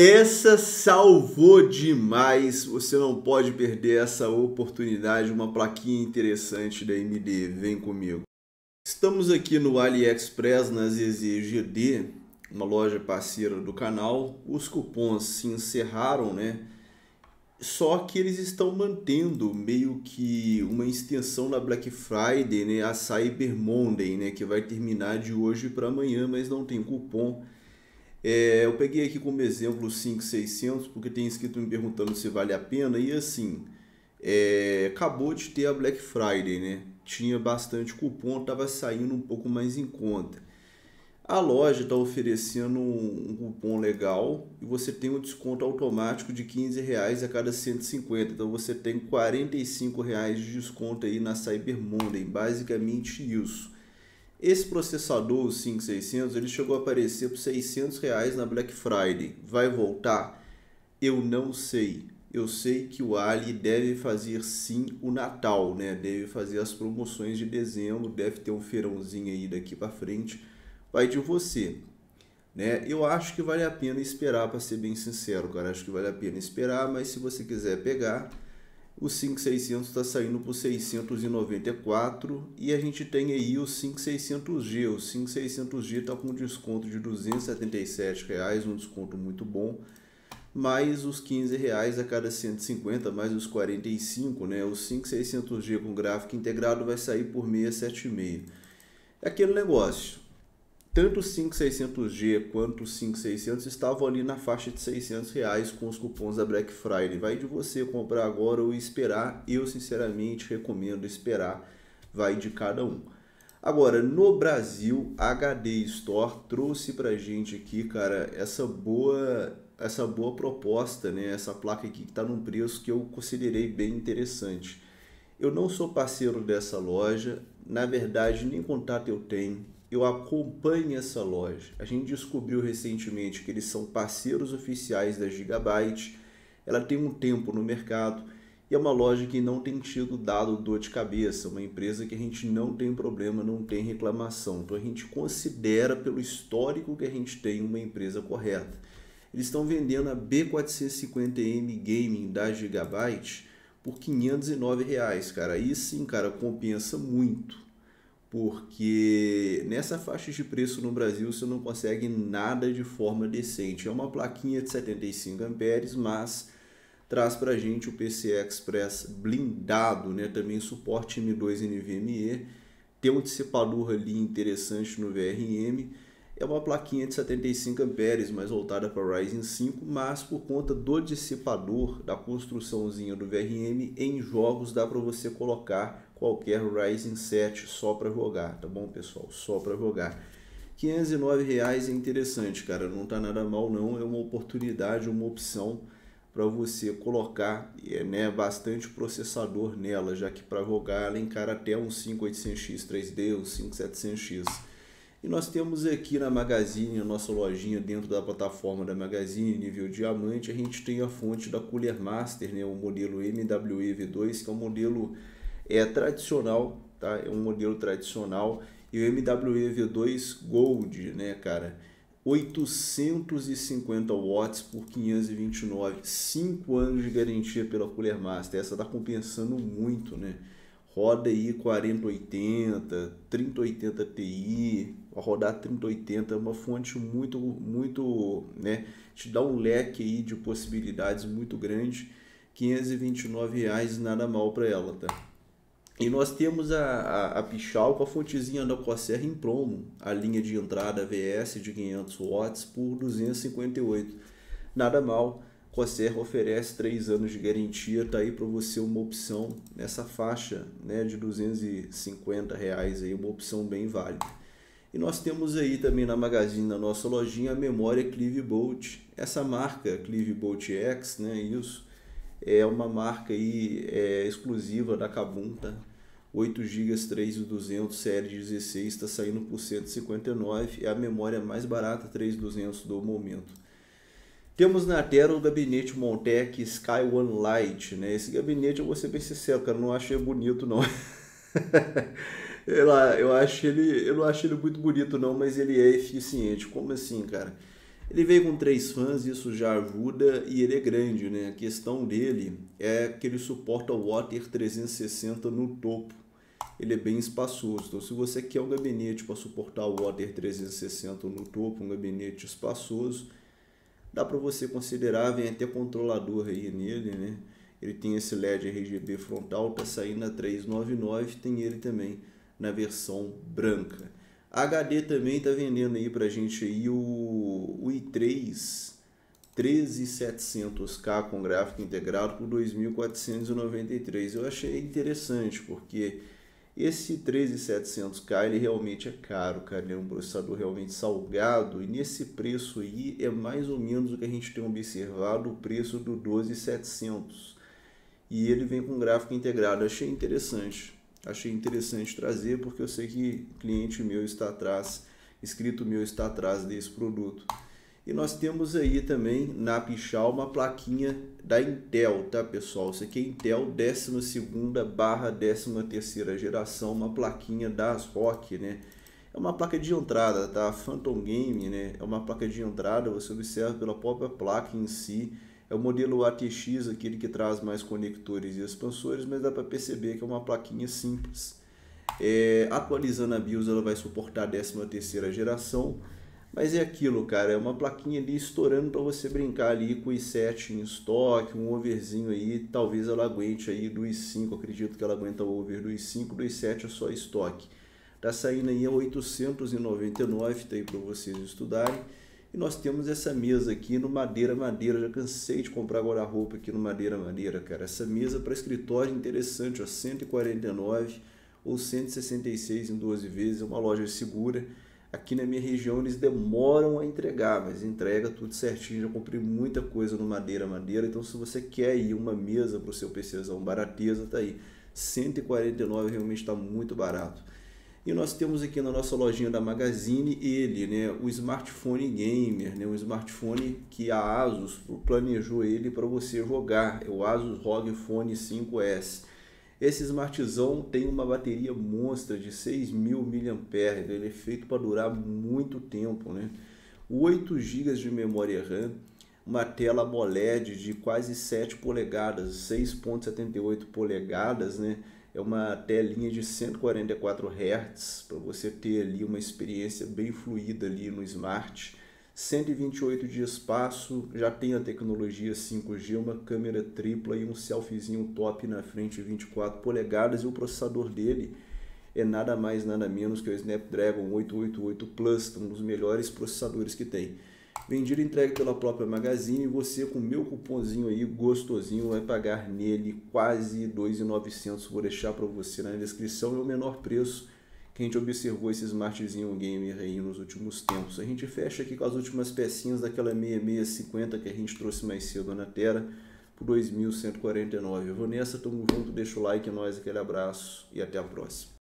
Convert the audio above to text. Essa salvou demais, você não pode perder essa oportunidade, uma plaquinha interessante da AMD, vem comigo. Estamos aqui no AliExpress, na ZZGD, uma loja parceira do canal. Os cupons se encerraram, né? Só que eles estão mantendo meio que uma extensão da Black Friday, né? A Cyber Monday, né? Que vai terminar de hoje para amanhã, mas não tem cupom. Eu peguei aqui como exemplo o 5600, porque tem inscrito me perguntando se vale a pena. E assim, acabou de ter a Black Friday, né? Tinha bastante cupom, estava saindo um pouco mais em conta. A loja está oferecendo um cupom legal e você tem um desconto automático de R$15 a cada 150. Então você tem R$45 de desconto aí na Cyber Monday, basicamente isso. Esse processador, o 5600, ele chegou a aparecer por R$600 na Black Friday. Vai voltar? Eu não sei. Eu sei que o Ali deve fazer sim o Natal, né? Deve fazer as promoções de dezembro, deve ter um feirãozinho aí daqui para frente. Vai de você, né? Eu acho que vale a pena esperar, para ser bem sincero, cara. Acho que vale a pena esperar, mas se você quiser pegar... O 5600 está saindo por 694 e a gente tem aí o 5600G. O 5600G está com desconto de R$277, um desconto muito bom, mais os R$15 a cada 150, mais os 45, né? O 5600G com gráfico integrado vai sair por 676. É aquele negócio. Tanto o 5600G quanto o 5600 estavam ali na faixa de R$600 com os cupons da Black Friday. Vai de você comprar agora ou esperar. Eu sinceramente recomendo esperar, vai de cada um. Agora, no Brasil, a HD Store trouxe pra gente aqui, cara, essa boa proposta, né? Essa placa aqui que tá num preço que eu considerei bem interessante. Eu não sou parceiro dessa loja, na verdade nem contato eu tenho. Eu acompanho essa loja. A gente descobriu recentemente que eles são parceiros oficiais da Gigabyte. Ela tem um tempo no mercado e é uma loja que não tem tido dado dor de cabeça. Uma empresa que a gente não tem problema, não tem reclamação. Então a gente considera, pelo histórico que a gente tem, uma empresa correta. Eles estão vendendo a B450M Gaming da Gigabyte por R$509, cara. Aí sim, cara, compensa muito. Porque nessa faixa de preço no Brasil você não consegue nada de forma decente. É uma plaquinha de 75 amperes, mas traz pra gente o PC Express blindado, né? Também suporte M2 NVMe, tem um dissipador ali interessante no VRM. É uma plaquinha de 75 amperes, mais voltada para Ryzen 5, mas por conta do dissipador, da construçãozinha do VRM, em jogos dá para você colocar qualquer Ryzen 7 só para jogar, tá bom, pessoal? Só para jogar. R$509 é interessante, cara, não tá nada mal não, é uma oportunidade, uma opção para você colocar, né, bastante processador nela, já que para jogar ela encara até um 5800X 3D, um 5700X. E nós temos aqui na Magazine, a nossa lojinha dentro da plataforma da Magazine, nível diamante, a gente tem a fonte da Cooler Master, né? O modelo MW-EV2, que é um modelo tradicional, tá? É um modelo tradicional. E o MW-EV2 Gold, né, cara? 850 watts por R$529, 5 anos de garantia pela Cooler Master. Essa tá compensando muito, né? Roda aí 4080, 3080 Ti, rodar 3080 é uma fonte muito, né? Te dá um leque aí de possibilidades muito grande. R$529, nada mal para ela, tá? E nós temos a Pichal com a fontezinha da Corsair em promo, a linha de entrada VS de 500 watts por R$258, nada mal. Corsair oferece 3 anos de garantia, tá aí para você uma opção nessa faixa, né, de R$250, aí uma opção bem válida. E nós temos aí também na Magazine, na nossa lojinha, a memória Cleave Bolt. Essa marca Cleave Bolt X, né, isso é uma marca aí exclusiva da Kabum, tá? 8 GB 3200 série 16 está saindo por R$159, é a memória mais barata 3200 do momento. Temos na tela o gabinete Montech Sky One Light, né? Esse gabinete, eu vou ser bem sincero, cara, não achei bonito não. Eu não acho ele muito bonito não, mas ele é eficiente. Como assim, cara? Ele veio com 3 fãs, isso já ajuda, e ele é grande, né? A questão dele é que ele suporta o Water 360 no topo. Ele é bem espaçoso, então se você quer um gabinete para suportar o Water 360 no topo, um gabinete espaçoso, dá para você considerar, vem até controlador aí nele, né? Ele tem esse LED RGB frontal, tá saindo a 399, tem ele também na versão branca. A HD também tá vendendo aí pra gente aí o i3 13700K com gráfico integrado por 2493. Eu achei interessante porque esse 13700K ele realmente é caro, cara, ele é um processador realmente salgado, e nesse preço aí é mais ou menos o que a gente tem observado, o preço do 12700, e ele vem com gráfico integrado. Achei interessante, trazer, porque eu sei que cliente meu está atrás, inscrito meu está atrás desse produto. E nós temos aí também na Pichal uma plaquinha da Intel, tá pessoal? Isso aqui é Intel 12ª/13ª geração, uma plaquinha da ASRock, né? É uma placa de entrada, tá? Phantom Game, né? É uma placa de entrada, você observa pela própria placa em si. É o modelo ATX, aquele que traz mais conectores e expansores, mas dá para perceber que é uma plaquinha simples. É, atualizando a BIOS, ela vai suportar a 13ª geração. Mas é aquilo, cara, é uma plaquinha ali estourando para você brincar ali com o i7 em estoque, um overzinho aí, talvez ela aguente aí do i5, acredito que ela aguenta o over do i5, do i7 é só estoque. Tá saindo aí a 899, tá aí para vocês estudarem. E nós temos essa mesa aqui no Madeira Madeira, já cansei de comprar guarda-roupa aqui no Madeira Madeira, cara. Essa mesa para escritório interessante, ó, 149 ou 166 em 12 vezes, é uma loja segura. Aqui na minha região eles demoram a entregar, mas entrega tudo certinho. Já comprei muita coisa no Madeira Madeira, então se você quer aí uma mesa para o seu PCzão barateza, tá aí, 149, realmente está muito barato. E nós temos aqui na nossa lojinha da Magazine ele, né, o smartphone gamer, né, um smartphone que a Asus planejou ele para você jogar, é o Asus ROG Phone 5S. Esse smartzão tem uma bateria monstra de 6.000 mAh, ele é feito para durar muito tempo, né? 8 GB de memória RAM, uma tela AMOLED de quase 7 polegadas, 6.78 polegadas, né? É uma telinha de 144 Hz, para você ter ali uma experiência bem fluida ali no smart. 128 de espaço, já tem a tecnologia 5G, uma câmera tripla e um selfiezinho top na frente, 24 polegadas. E o processador dele é nada mais nada menos que o Snapdragon 888 Plus, um dos melhores processadores que tem. Vendido e entregue pela própria Magazine, e você com o meu cupomzinho aí gostosinho vai pagar nele quase R$ 2.900. Vou deixar para você na descrição, é o menor preço que a gente observou esse smartzinho gamer aí nos últimos tempos. A gente fecha aqui com as últimas pecinhas daquela 6650 que a gente trouxe mais cedo na Terra por 2.149. Eu vou nessa, tamo junto, deixa o like, é nóis, aquele abraço e até a próxima.